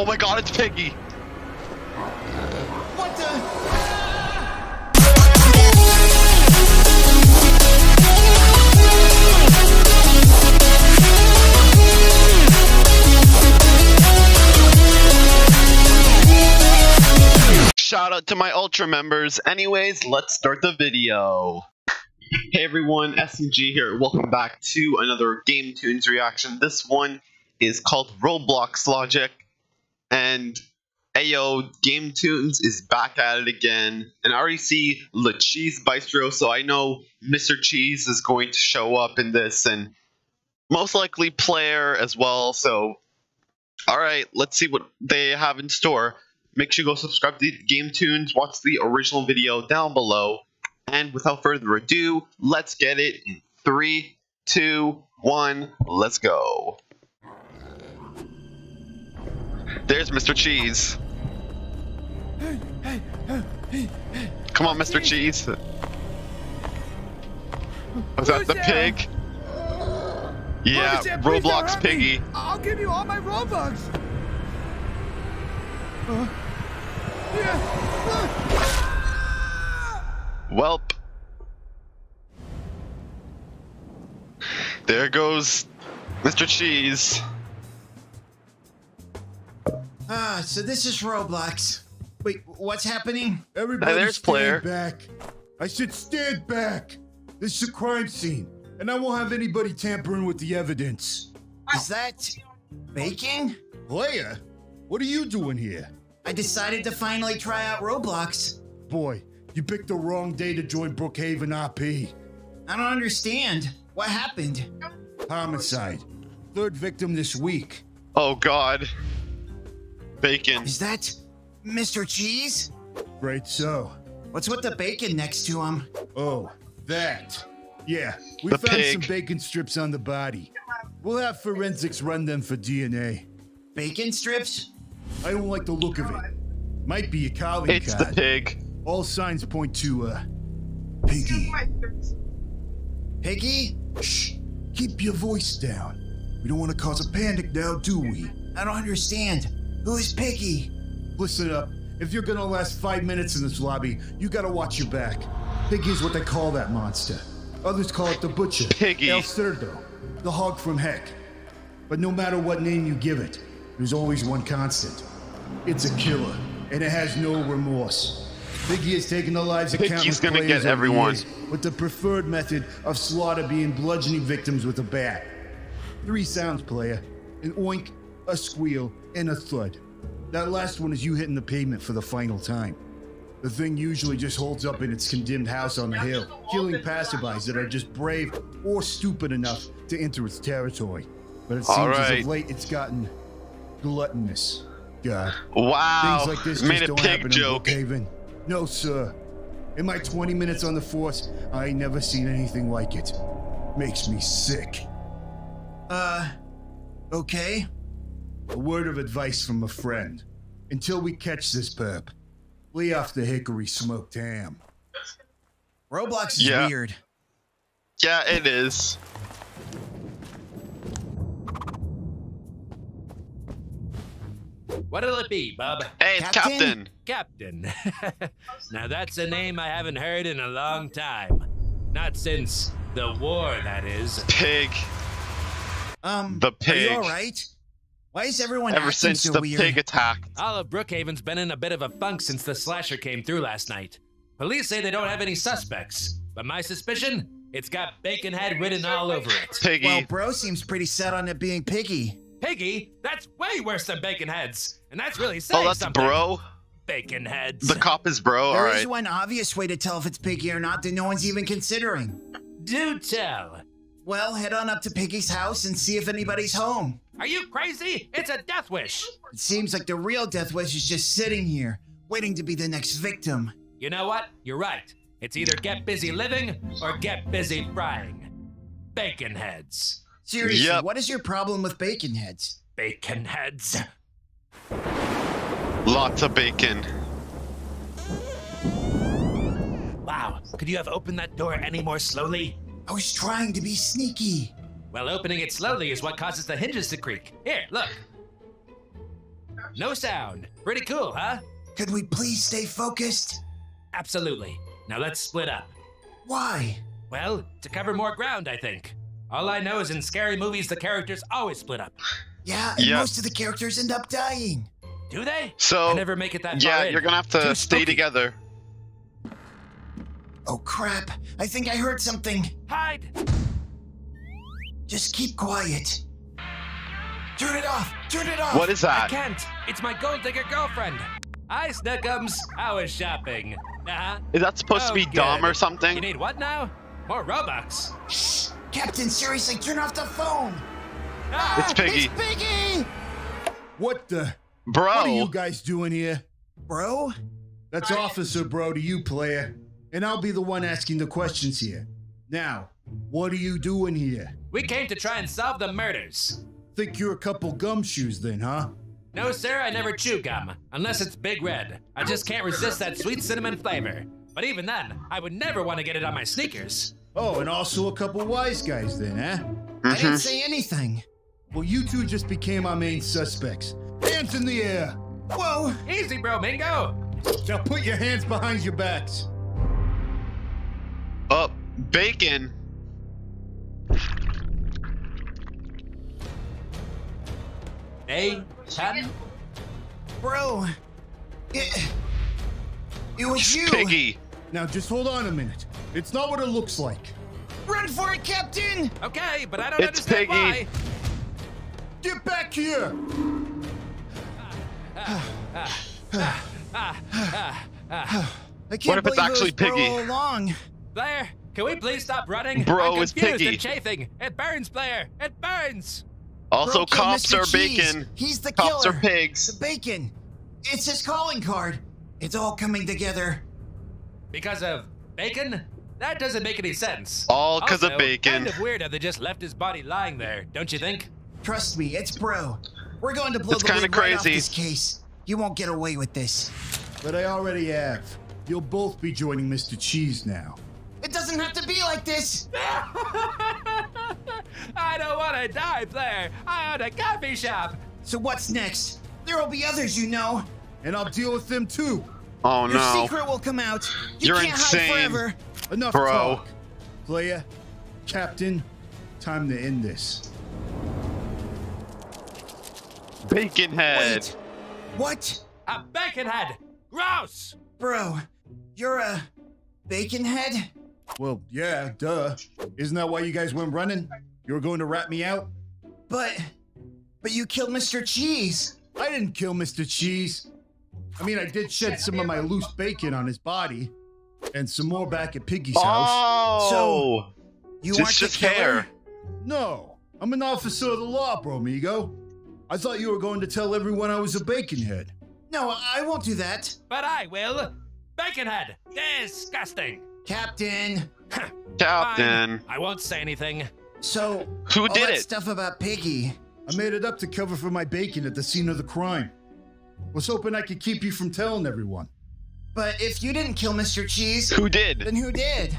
Oh my god, it's Piggy! What the? Shout out to my Ultra members. Anyways, let's start the video. Hey everyone, SMG here. Welcome back to another GameToons reaction. This one is called Roblox Logic. And ayo, GameToons is back at it again. And I already see Le Cheese Bistro, so I know Mr. Cheese is going to show up in this, and most likely Player as well. So, alright, let's see what they have in store. Make sure you go subscribe to GameToons, watch the original video down below. And without further ado, let's get it in 3, 2, 1, let's go. There's Mr. Cheese. Hey. Come on, Mr. Cheese. Was that the pig? Yeah, Roblox Piggy. I'll give you all my Robux. Welp. There goes Mr. Cheese. Ah, so this is Roblox. Wait, what's happening? Everybody stand back. I should stand back. This is a crime scene, and I won't have anybody tampering with the evidence. Is that baking? Player, what are you doing here? I decided to finally try out Roblox. Boy, you picked the wrong day to join Brookhaven RP. I don't understand. What happened? Homicide. Third victim this week. Oh, God. Bacon. Is that Mr. Cheese? Right, so. What's with the bacon next to him? Oh, that. Yeah, we found some bacon strips on the body. We'll have forensics run them for DNA. Bacon strips? I don't like the look of it. Might be a collie cat. It's the pig. All signs point to, Piggy. Piggy? Shh, keep your voice down. We don't want to cause a panic now, do we? I don't understand. Who's Piggy? Listen up. If you're gonna last 5 minutes in this lobby, you gotta watch your back. Piggy is what they call that monster. Others call it the butcher, Piggy. El Cerdo, the hog from heck. But no matter what name you give it, there's always one constant. It's a killer, and it has no remorse. Piggy has taken the lives of countless players with the preferred method of slaughter being bludgeoning victims with a bat. 3 sounds, player. An oink, a squeal, and a thud. That last one is you hitting the pavement for the final time. The thing usually just holds up in its condemned house on the hill, killing passerbys that are just brave or stupid enough to enter its territory. But it seems as of late it's gotten gluttonous. God. Wow. Things like this just don't happen in Brookhaven. No, sir. In my 20 minutes on the force, I ain't never seen anything like it. Makes me sick. Okay. A word of advice from a friend. Until we catch this perp, lay off the hickory smoked ham. Roblox is weird. Yeah, it is. What'll it be, bub? Hey, it's Captain. Captain. Now that's a name I haven't heard in a long time. Not since the war, that is. Pig. The pig. Are you all right? Why is everyone acting so weird? Ever since the pig attack. All of Brookhaven's been in a bit of a funk since the slasher came through last night. Police say they don't have any suspects, but my suspicion? It's got bacon head written all over it. Piggy. Well, bro seems pretty set on it being Piggy. Piggy? That's way worse than bacon heads, and that's really saying something. Bro? Bacon heads. The cop is bro, alright. There is one obvious way to tell if it's Piggy or not that no one's even considering. Do tell. Well, head on up to Piggy's house and see if anybody's home. Are you crazy? It's a death wish. It seems like the real death wish is just sitting here, waiting to be the next victim. You know what? You're right. It's either get busy living or get busy frying. Bacon heads. Seriously, what is your problem with bacon heads? Bacon heads. Lots of bacon. Wow, could you have opened that door any more slowly? I was trying to be sneaky. Well, opening it slowly is what causes the hinges to creak. Here, look. No sound. Pretty cool, huh? Could we please stay focused? Absolutely. Now let's split up. Why? Well, to cover more ground, I think. All I know is in scary movies, the characters always split up. Yeah, and most of the characters end up dying. Do they? So I never make it that far in. You're gonna have to stay together. Oh crap! I think I heard something. Hide! Just keep quiet. Turn it off! Turn it off! What is that? I can't. It's my gold digger girlfriend. I snuckums. I was shopping. Is that supposed to be dumb or something? You need what now? More Robux. Shh! Captain, seriously, turn off the phone. Ah, it's Piggy. It's Piggy! What the? Bro, what are you guys doing here? Bro? That's officer bro to you, player. And I'll be the one asking the questions here. Now, what are you doing here? We came to try and solve the murders. Think you're a couple gumshoes then, huh? No, sir, I never chew gum. Unless it's Big Red. I just can't resist that sweet cinnamon flavor. But even then, I would never want to get it on my sneakers. Oh, and also a couple wise guys then, eh? I didn't say anything. Well, you two just became our main suspects. Hands in the air! Whoa! Easy, bro, Mingo! Now put your hands behind your backs. Up, bacon. Hey, Chad? Bro, it was you. Piggy. Now just hold on a minute. It's not what it looks like. Run for it, Captain! Okay, but I don't understand why. Get back here! I can't what if it's actually Piggy? Blair, can we please stop running? Bro, it's Piggy. And chafing. It burns, Blair. It burns. Also, cops are bacon. He's the killer. Cops are pigs. The bacon. It's his calling card. It's all coming together. Because of bacon? That doesn't make any sense. All because of bacon. Kind of weird how they just left his body lying there, don't you think? Trust me, it's bro. We're going to blow the lid right off this case. You won't get away with this. But I already have. You'll both be joining Mr. Cheese now. It doesn't have to be like this. I don't want to die, Blair. I own a coffee shop. So what's next? There will be others, you know. And I'll deal with them too. Oh no. Your secret will come out. You're can't insane. Hide forever. Enough talk. Player, Captain, time to end this. Bacon head. Wait. What? A bacon head. Gross. Bro, you're a bacon head? Well, yeah, duh. Isn't that why you guys went running? You were going to rat me out? But you killed Mr. Cheese. I didn't kill Mr. Cheese. I mean, I did shed some of my loose bacon on his body and some more back at Piggy's house. Oh, so you aren't the killer? No, I'm an officer of the law, bro, amigo. I thought you were going to tell everyone I was a bacon head. No, I won't do that. But I will. Baconhead. Disgusting. Captain. Captain. Fine. I won't say anything. So, who did it? Stuff about Piggy. I made it up to cover for my bacon at the scene of the crime. Was hoping I could keep you from telling everyone. But if you didn't kill Mr. Cheese, who did? Then who did?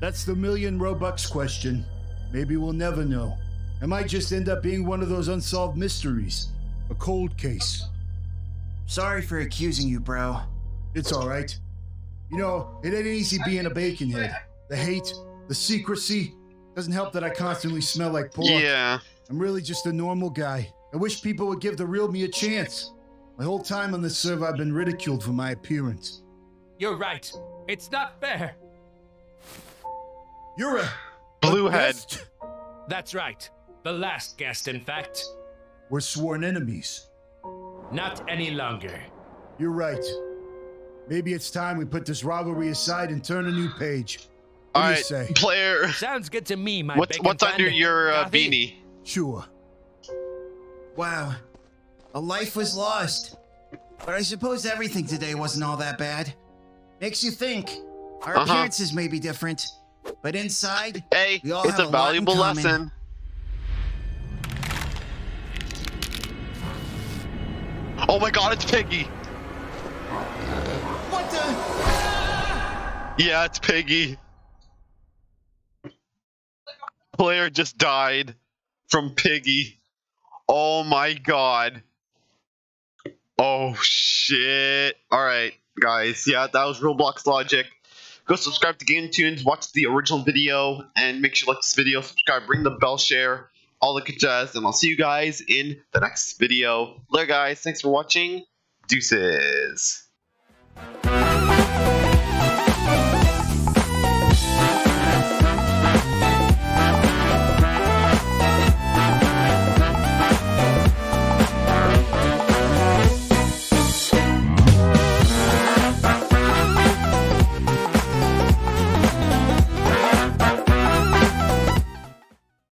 That's the million Robux question. Maybe we'll never know. I might just end up being one of those unsolved mysteries. A cold case. Sorry for accusing you, bro. It's all right. You know, it ain't easy being a bacon head. The hate, the secrecy. Doesn't help that I constantly smell like pork. Yeah. I'm really just a normal guy. I wish people would give the real me a chance. My whole time on this server, I've been ridiculed for my appearance. You're right. It's not fair. You're a... Bluehead. That's right. The last guest, in fact. We're sworn enemies. Not any longer. You're right. Maybe it's time we put this rivalry aside and turn a new page. What all right, say? Player. Sounds good to me, my what's under your beanie? Sure. Wow. A life was lost. But I suppose everything today wasn't all that bad. Makes you think. Our appearances may be different. But inside, we all have a valuable lesson. Oh my god, it's Piggy! What the? Ah! Yeah, it's Piggy. Player just died from Piggy. Oh my god. Oh shit. Alright, guys. Yeah, that was Roblox logic. Go subscribe to GameToons, watch the original video, and make sure you like this video, subscribe, ring the bell, share, all the good jazz, and I'll see you guys in the next video. Later, guys. Thanks for watching. Deuces.